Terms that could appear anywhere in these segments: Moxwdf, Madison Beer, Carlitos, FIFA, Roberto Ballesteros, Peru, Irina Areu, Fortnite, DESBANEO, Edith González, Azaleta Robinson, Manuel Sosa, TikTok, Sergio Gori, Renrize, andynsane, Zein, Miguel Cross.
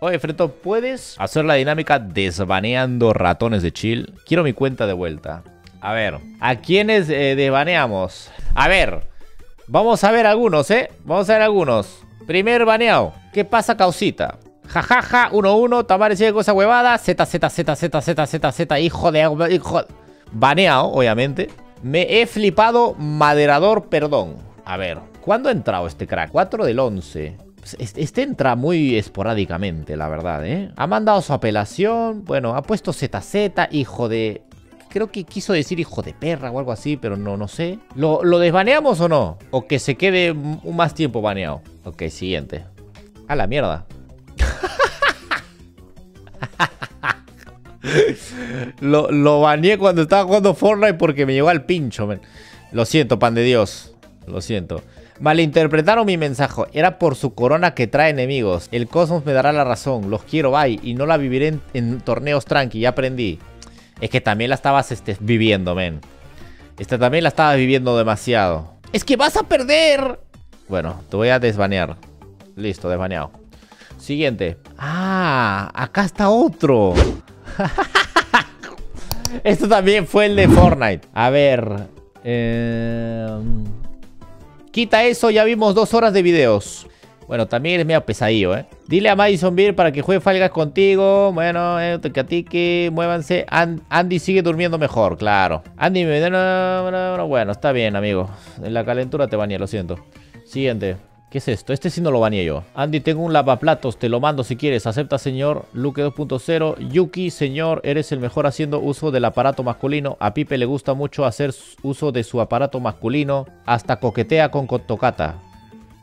Oye, Freto, ¿puedes hacer la dinámica desbaneando ratones de chill? Quiero mi cuenta de vuelta. A ver, ¿a quiénes desbaneamos? A ver, vamos a ver algunos, ¿eh? Vamos a ver algunos. Primer baneado. ¿Qué pasa, causita? Jajaja, 1-1, Tamar sigue con esa huevada. Z, hijo de... Baneado, obviamente. Me he flipado, maderador, perdón. A ver, ¿cuándo ha entrado este crack? 4 del 11. Este entra muy esporádicamente, la verdad, ¿eh? Ha mandado su apelación. Bueno, ha puesto ZZ, hijo de... Creo que quiso decir hijo de perra o algo así, pero no sé. ¿Lo desbaneamos o no? ¿O que se quede más tiempo baneado? Ok, siguiente. A la mierda. Lo baneé cuando estaba jugando Fortnite porque me llegó al pincho, man. Lo siento, pan de Dios. Lo siento. Malinterpretaron mi mensaje. Era por su corona que trae enemigos. El cosmos me dará la razón. Los quiero, bye. Y no la viviré en torneos tranqui. Ya aprendí. Es que también la estabas viviendo, men. Esta también la estabas viviendo demasiado. ¡Es que vas a perder! Bueno, te voy a desbanear. Listo, desbaneado. Siguiente. ¡Ah! Acá está otro. Esto también fue el de Fortnite. A ver. Quita eso, ya vimos 2 horas de videos. Bueno, también eres medio pesadillo, ¿eh? Dile a Madison Beer para que juegue Falgas contigo. Bueno, ticatiki, muévanse. Andy sigue durmiendo mejor, claro. Andy, bueno, está bien, amigo. En la calentura te baneé, lo siento. Siguiente. ¿Qué es esto? Este sí no lo baneé yo. Andy, tengo un lavaplatos, te lo mando si quieres. Acepta, señor. Luke 2.0. Yuki, señor, eres el mejor haciendo uso del aparato masculino. A Pipe le gusta mucho hacer uso de su aparato masculino. Hasta coquetea con Tocata.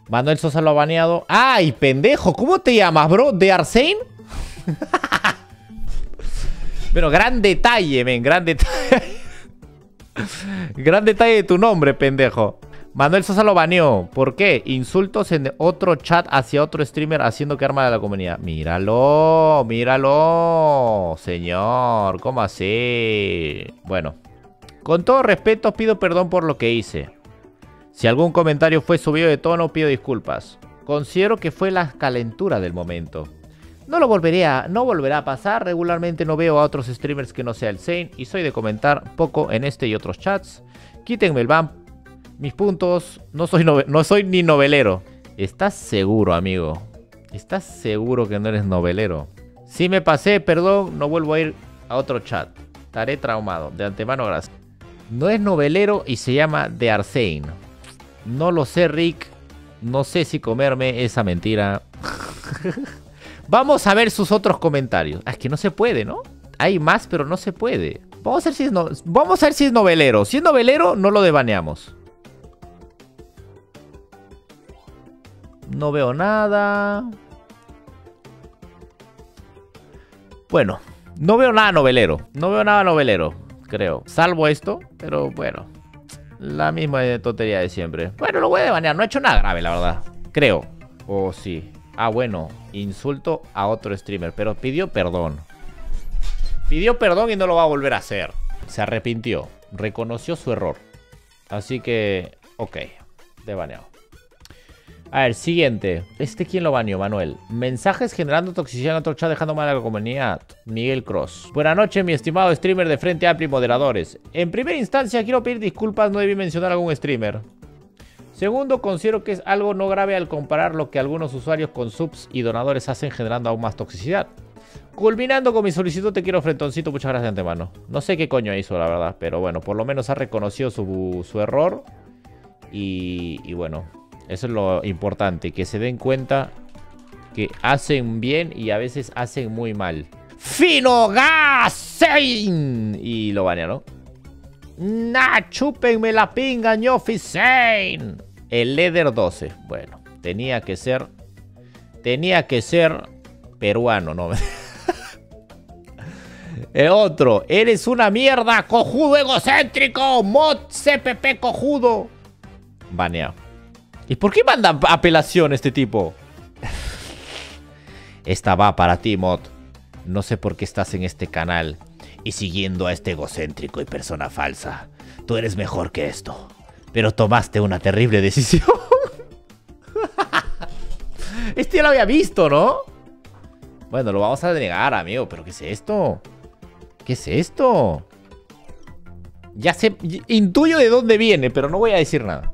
Manuel Sosa lo ha baneado. ¡Ay, pendejo! ¿Cómo te llamas, bro? ¿De Arsein? Pero gran detalle, men. Gran detalle. Gran detalle de tu nombre, pendejo. Manuel Sosa lo baneó. ¿Por qué? Insultos en otro chat hacia otro streamer haciendo que arma de la comunidad. ¡Míralo! ¡Míralo! Señor, ¿cómo así? Bueno. Con todo respeto, pido perdón por lo que hice. Si algún comentario fue subido de tono, pido disculpas. Considero que fue la calentura del momento. No volverá a pasar. Regularmente no veo a otros streamers que no sea el Zein y soy de comentar poco en este y otros chats. Quítenme el ban. Mis puntos. No soy ni novelero. ¿Estás seguro, amigo? ¿Estás seguro que no eres novelero? Si me pasé, perdón, no vuelvo a ir a otro chat. Estaré traumado. De antemano, gracias. No es novelero y se llama The Arsein. No lo sé, Rick. No sé si comerme esa mentira. Vamos a ver sus otros comentarios. Es que no se puede, ¿no? Hay más, pero no se puede. Vamos a ver si es, vamos a ver si es novelero. Si es novelero, no lo desbaneamos. No veo nada. Bueno, no veo nada novelero. No veo nada novelero, creo. Salvo esto, pero bueno. La misma tontería de siempre. Bueno, lo voy a desbanear. No he hecho nada grave, la verdad. Creo. Oh, sí. Ah, bueno. Insulto a otro streamer. Pero pidió perdón. Pidió perdón y no lo va a volver a hacer. Se arrepintió. Reconoció su error. Así que... Ok. Desbaneado. A ver, siguiente. ¿Este quién lo baneó, Manuel? Mensajes generando toxicidad en otro chat dejando mal a la comunidad. Miguel Cross. Buenas noches, mi estimado streamer de Frente Amplio y moderadores. En primera instancia, quiero pedir disculpas, no debí mencionar a algún streamer. Segundo, considero que es algo no grave al comparar lo que algunos usuarios con subs y donadores hacen generando aún más toxicidad. Culminando con mi solicitud, te quiero, Frentoncito, muchas gracias de antemano. No sé qué coño hizo, la verdad, pero bueno, por lo menos ha reconocido su error. Y bueno... Eso es lo importante, que se den cuenta que hacen bien y a veces hacen muy mal. ¡Finogasein! Y lo banearon. ¡Nah! ¡Chúpenme la pinga, ñofisein! El Leder 12. Bueno, tenía que ser peruano, ¿no? El otro. ¡Eres una mierda, cojudo egocéntrico! ¡Mod CPP cojudo! Baneado. ¿Y por qué manda apelación este tipo? Esta va para ti, Mod. No sé por qué estás en este canal y siguiendo a este egocéntrico y persona falsa. Tú eres mejor que esto, pero tomaste una terrible decisión. Este ya lo había visto, ¿no? Bueno, lo vamos a denegar, amigo. ¿Pero qué es esto? ¿Qué es esto? Ya sé, intuyo de dónde viene, pero no voy a decir nada.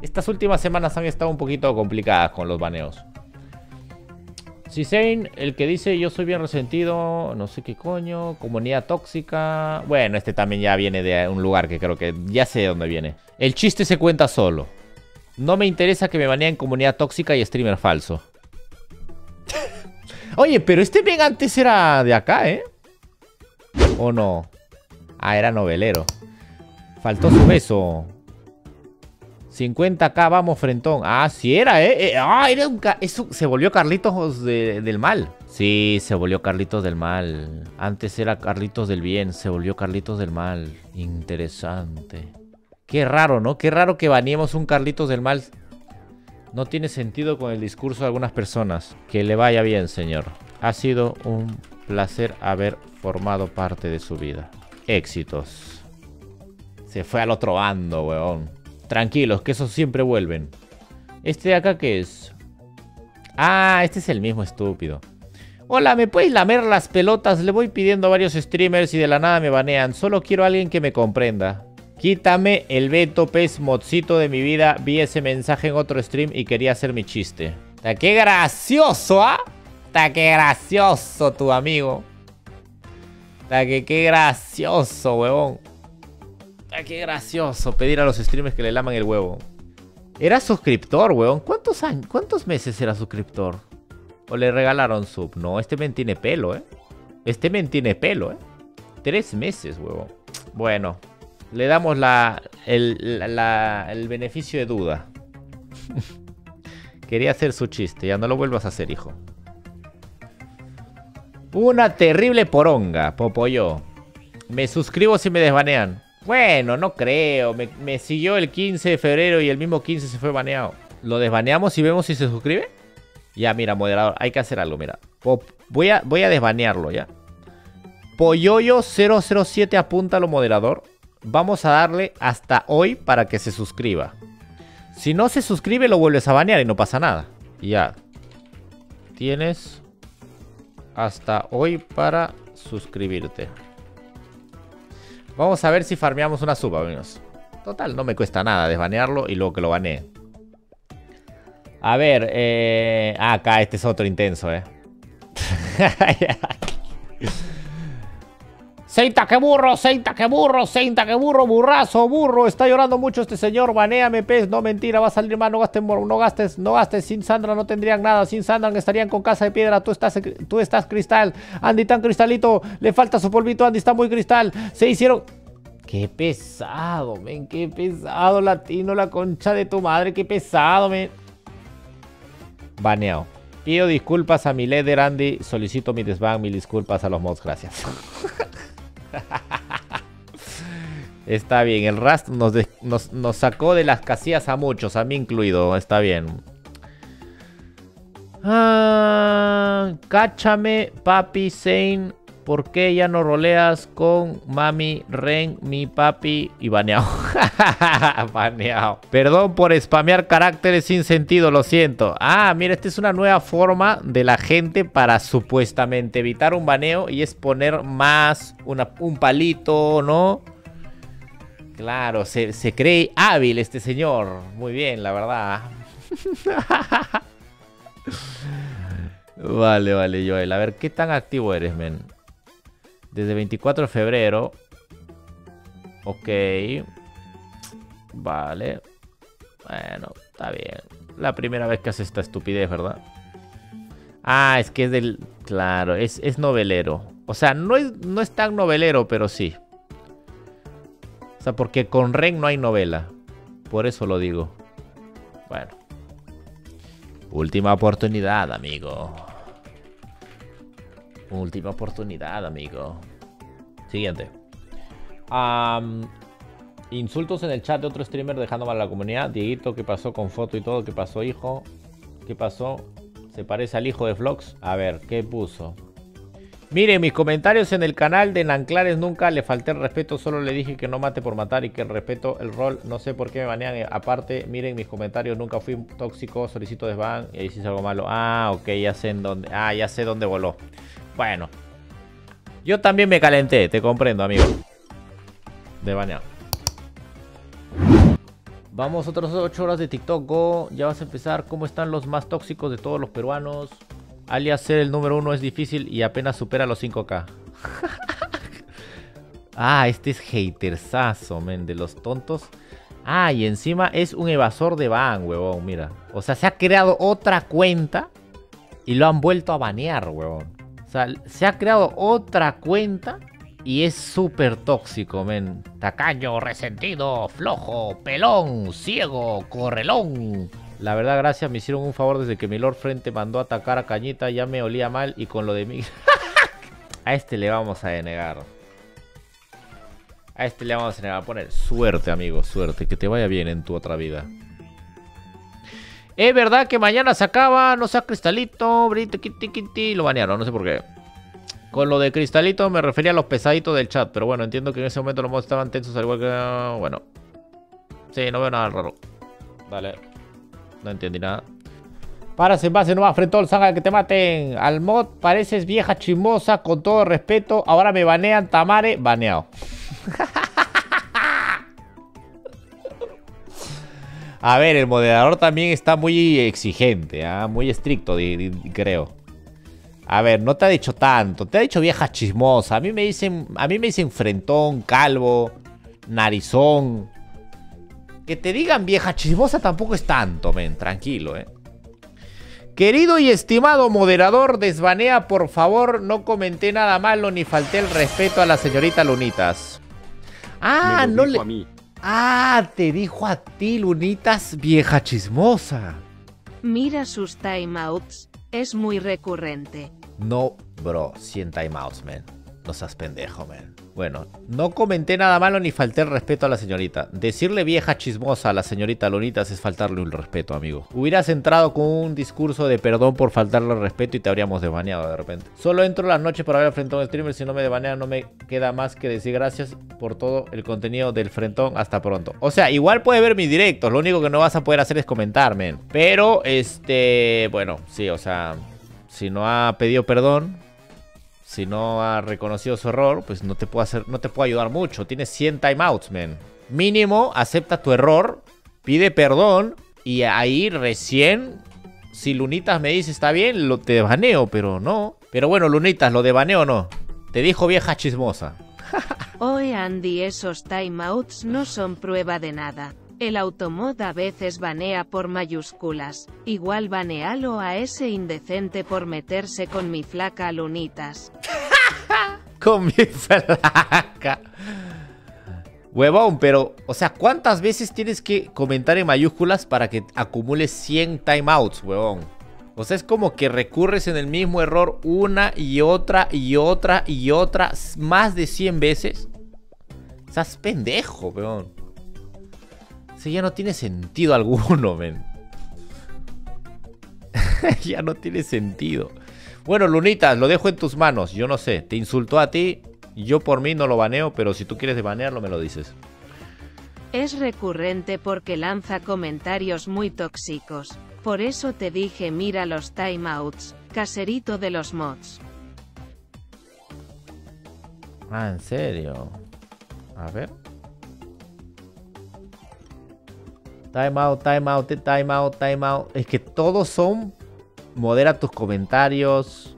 Estas últimas semanas han estado un poquito complicadas con los baneos. Si Zein, el que dice yo soy bien resentido, no sé qué coño, comunidad tóxica. Bueno, este también ya viene de un lugar que creo que ya sé de dónde viene. El chiste se cuenta solo. No me interesa que me baneen comunidad tóxica y streamer falso. Oye, pero este mega antes era de acá, ¿eh? ¿O no? Ah, era novelero. Faltó su beso. 50k, vamos, frentón. Ah, sí era, ¿eh? Era un... Eso, se volvió Carlitos del mal. Sí, se volvió Carlitos del mal. Antes era Carlitos del bien, se volvió Carlitos del mal. Interesante. Qué raro, ¿no? Qué raro que baneemos un Carlitos del mal. No tiene sentido con el discurso de algunas personas. Que le vaya bien, señor. Ha sido un placer haber formado parte de su vida. Éxitos. Se fue al otro bando, weón. Tranquilos, que esos siempre vuelven. ¿Este de acá qué es? Ah, este es el mismo estúpido. Hola, ¿me puedes lamer las pelotas? Le voy pidiendo a varios streamers y de la nada me banean. Solo quiero a alguien que me comprenda. Quítame el veto, pez mozito de mi vida. Vi ese mensaje en otro stream y quería hacer mi chiste. ¡Ta qué gracioso, ah! ¡Ta qué gracioso, tu amigo! ¡Ta que qué gracioso, huevón! Ah, qué gracioso pedir a los streamers que le laman el huevo. Era suscriptor, weón. ¿Cuántos años, cuántos meses era suscriptor? ¿O le regalaron sub? No, este men tiene pelo, ¿eh? Este men tiene pelo, ¿eh? 3 meses, weón. Bueno, le damos el beneficio de duda. Quería hacer su chiste. Ya no lo vuelvas a hacer, hijo. Una terrible poronga, Popoyo. Me suscribo si me desbanean. Bueno, no creo. Me siguió el 15 de febrero y el mismo 15 se fue baneado. ¿Lo desbaneamos y vemos si se suscribe? Ya, mira, moderador. Hay que hacer algo, mira. Voy a desbanearlo, ya. Polloyo007, apúntalo, moderador. Vamos a darle hasta hoy para que se suscriba. Si no se suscribe, lo vuelves a banear y no pasa nada. Ya. Tienes hasta hoy para suscribirte. Vamos a ver si farmeamos una sub, amigos. Total, no me cuesta nada desbanearlo y luego que lo banee. A ver, acá este es otro intenso, Seinta que burro, seinta que burro, seinta que burro, burrazo, burro. Está llorando mucho este señor, banéame, pez. No, mentira, va a salir mal, no gastes. Sin Sandra no tendrían nada, sin Sandra estarían con casa de piedra. Tú estás cristal, Andy tan cristalito. Le falta su polvito, Andy está muy cristal. Se hicieron... Qué pesado, men, qué pesado, latino, la concha de tu madre, qué pesado, men. Baneado. Pido disculpas a mi líder, Andy. Solicito mi desban, mil disculpas a los mods, gracias. Está bien, el Rust nos sacó de las casillas a muchos, a mí incluido, está bien. Ah, cáchame, papi Zein, ¿por qué ya no roleas con mami Ren, mi papi? Y baneado. Baneado. Perdón por spamear caracteres sin sentido, lo siento. Ah, mira, esta es una nueva forma de la gente para supuestamente evitar un baneo y es poner más un palito, ¿no? Claro, se cree hábil este señor. Muy bien, la verdad. Vale, vale, Joel. A ver, ¿qué tan activo eres, men? Desde 24 de febrero. Ok. Vale. Bueno, está bien. La primera vez que haces esta estupidez, ¿verdad? Ah, es que es del... Claro, es novelero. O sea, no es tan novelero, pero sí. O sea, porque con Ren no hay novela. Por eso lo digo. Bueno. Última oportunidad, amigo. Última oportunidad, amigo. Siguiente. Insultos en el chat de otro streamer dejando mal a la comunidad. Dieguito, ¿qué pasó con foto y todo? ¿Qué pasó, hijo? ¿Qué pasó? ¿Se parece al hijo de Vlogs? A ver, ¿qué puso? Miren mis comentarios en el canal de Nanclares, nunca le falté el respeto, solo le dije que no mate por matar y que respeto el rol, no sé por qué me banean. Aparte, miren mis comentarios, nunca fui tóxico, solicito desban y ahí sí es algo malo. Ah, ok, ya sé en dónde, ah, ya sé dónde voló. Bueno, yo también me calenté, te comprendo, amigo. De baneado. Vamos, otras 8 horas de TikTok Go. Ya vas a empezar. ¿Cómo están los más tóxicos de todos los peruanos? Alias ser el número 1 es difícil y apenas supera los 5K. Ah, este es hatersazo, men, de los tontos. Ah, y encima es un evasor de ban, huevón, mira. O sea, se ha creado otra cuenta y lo han vuelto a banear, huevón. O sea, se ha creado otra cuenta y es súper tóxico, men. Tacaño, resentido, flojo, pelón, ciego, correlón. La verdad, gracias, me hicieron un favor desde que mi Lord Frente mandó a atacar a Cañita. Ya me olía mal y con lo de mi... A este le vamos a denegar. A este le vamos a denegar. A poner suerte, amigo, suerte. Que te vaya bien en tu otra vida. Es verdad que mañana se acaba. No sea Cristalito. Brito, quiti. Lo banearon, no sé por qué. Con lo de Cristalito me refería a los pesaditos del chat. Pero bueno, entiendo que en ese momento los mods estaban tensos al igual que... Bueno. Sí, no veo nada raro. Dale. No entendí nada. Paras en base, no más fretol, salga que te maten. Al mod, pareces vieja chismosa, con todo respeto. Ahora me banean, Tamare, baneado. A ver, el moderador también está muy exigente, ¿eh? Muy estricto, creo. A ver, no te ha dicho tanto. Te ha dicho vieja chismosa. A mí me dicen frentón, calvo, narizón. Que te digan vieja chismosa tampoco es tanto, men, tranquilo, Querido y estimado moderador, desbanea, por favor, no comenté nada malo ni falté el respeto a la señorita Lunitas. Ah, no le... A mí. Ah, te dijo a ti, Lunitas, vieja chismosa. Mira sus timeouts, es muy recurrente. No, bro, 100 timeouts, men. No seas pendejo, men. Bueno, no comenté nada malo ni falté el respeto a la señorita. Decirle vieja chismosa a la señorita Lunitas es faltarle un respeto, amigo. Hubieras entrado con un discurso de perdón por faltarle el respeto y te habríamos desbaneado de repente. Solo entro las noches para ver al frentón streamer. Si no me desbanean, no me queda más que decir gracias por todo el contenido del frentón. Hasta pronto. O sea, igual puedes ver mis directos. Lo único que no vas a poder hacer es comentarme. Pero, bueno, sí, o sea, si no ha pedido perdón... Si no ha reconocido su error, pues no te puedo ayudar mucho. Tienes 100 timeouts, man. Mínimo, acepta tu error, pide perdón y ahí recién, si Lunitas me dice está bien, te desbaneo, pero no. Pero bueno, Lunitas, lo desbaneo o no. Te dijo vieja chismosa. Oye, Andy, esos timeouts no son prueba de nada. El automod a veces banea por mayúsculas, igual banealo a ese indecente por meterse con mi flaca Lunitas. Con mi flaca. Huevón, pero, o sea, ¿cuántas veces tienes que comentar en mayúsculas para que acumules 100 timeouts, huevón? O sea, es como que recurres en el mismo error una y otra y otra y otra, más de 100 veces. Estás pendejo, huevón. Sí, ya no tiene sentido alguno, men. Ya no tiene sentido. Bueno, Lunitas, lo dejo en tus manos. Yo no sé, te insultó a ti. Yo por mí no lo baneo, pero si tú quieres desbanearlo, me lo dices. Es recurrente porque lanza comentarios muy tóxicos. Por eso te dije, mira los timeouts, caserito de los mods. Ah, ¿en serio? A ver. Time out. Es que todos son... Modera tus comentarios.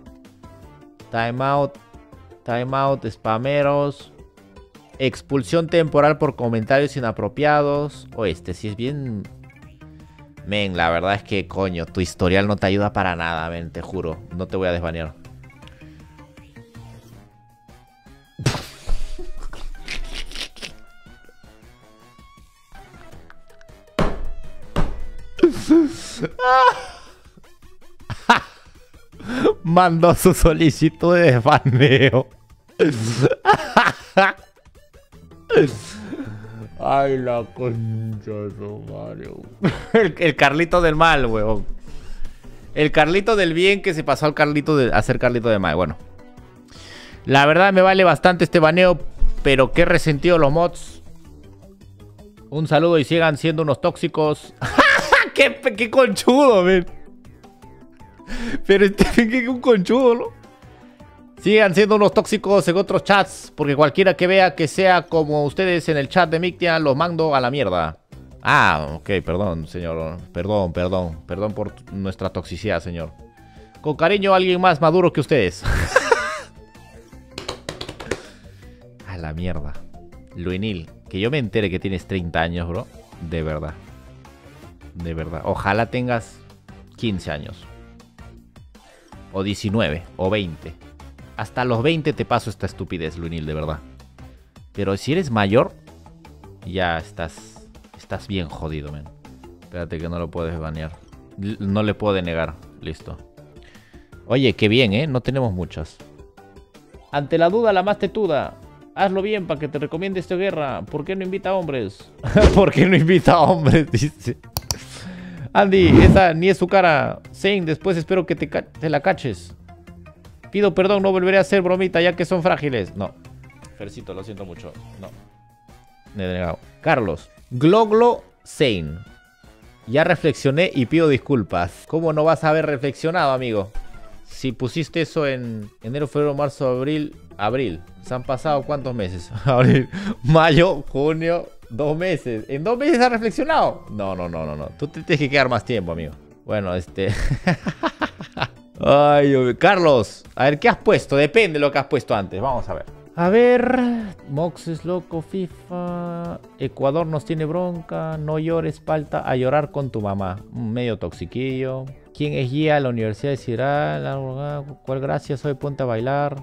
Time out, spameros. Expulsión temporal por comentarios inapropiados. O este sí es bien... Men, la verdad es que, coño, tu historial no te ayuda para nada, men, te juro. No te voy a desbanear. Mandó su solicitud de desbaneo. Ay, la concha de su madre. El Carlito del mal, weón. El Carlito del bien que se pasó al Carlito de, a ser Carlito del mal. Bueno, La verdad me vale bastante este baneo, pero qué resentido los mods. Un saludo y sigan siendo unos tóxicos. ¡Qué conchudo, men! Pero este es un conchudo, ¿no? Sigan siendo unos tóxicos en otros chats, porque cualquiera que vea que sea como ustedes en el chat de Mictia, los mando a la mierda. Ah, ok, perdón, señor. Perdón por nuestra toxicidad, señor. Con cariño, alguien más maduro que ustedes. A la mierda. Luenil, que yo me entere que tienes 30 años, bro. De verdad. De verdad. Ojalá tengas 15 años. O 19, o 20. Hasta los 20 te paso esta estupidez, Luenil, de verdad. Pero si eres mayor, ya estás... Estás bien jodido, men. Espérate que no lo puedes banear. No le puedo denegar. Listo. Oye, qué bien, ¿eh? No tenemos muchas. Ante la duda, la más tetuda. Hazlo bien para que te recomiende esta guerra. ¿Por qué no invita a hombres? ¿Por qué no invita a hombres? Dice. Andy, esa ni es su cara. Zein, después espero que te la caches. Pido perdón, no volveré a hacer bromita ya que son frágiles. No. Fercito, lo siento mucho. No. Me he denegado. Carlos. Gloglo Zein. Ya reflexioné y pido disculpas. ¿Cómo no vas a haber reflexionado, amigo? Si pusiste eso en enero, febrero, marzo, abril. Abril. ¿Se han pasado cuántos meses? Abril, mayo, junio. 2 meses. ¿En 2 meses has reflexionado? No. Tú te tienes que quedar más tiempo, amigo. Bueno, Ay, Carlos. A ver, ¿qué has puesto? Depende de lo que has puesto antes. Vamos a ver. A ver, Mox es loco, FIFA, Ecuador nos tiene bronca, no llores, palta, a llorar con tu mamá, medio toxiquillo. ¿Quién es guía a la Universidad de Ciudad? ¿Cuál gracia? Soy punta a bailar.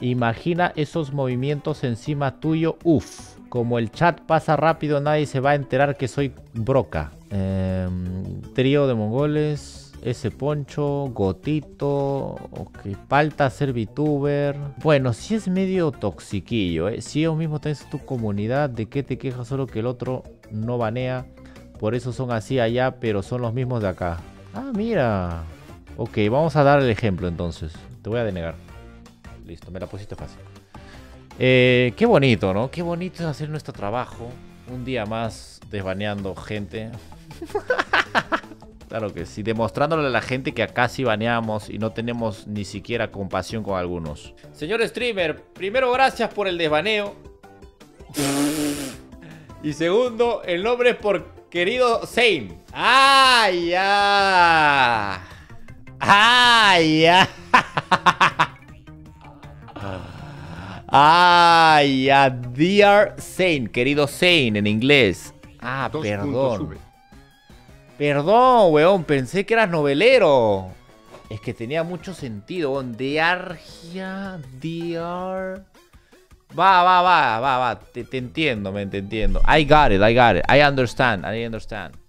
Imagina esos movimientos encima tuyo, uff. Como el chat pasa rápido, nadie se va a enterar que soy broca. Trío de mongoles. Ese poncho, gotito, okay. Falta ser VTuber. Bueno, si sí es medio toxiquillo, ¿eh? Si vos mismo tenés tu comunidad, ¿de qué te quejas? Solo que el otro no banea. Por eso son así allá, pero son los mismos de acá. Ah, mira. Ok, vamos a dar el ejemplo entonces. Te voy a denegar. Listo, me la pusiste fácil. Qué bonito, ¿no? Qué bonito es hacer nuestro trabajo. Un día más desbaneando gente. Claro que sí, demostrándole a la gente que acá sí baneamos y no tenemos ni siquiera compasión con algunos. Señor streamer, primero gracias por el desbaneo. Y segundo, el nombre es por querido Zein. ¡Ay, ya! ¡Ay, ya! ¡Ay, ya! Dear Zein, querido Zein en inglés. Ah, perdón. Perdón, weón, pensé que eras novelero. Es que tenía mucho sentido, weón. De Argia, Diar. Va. Te entiendo, I got it. I understand.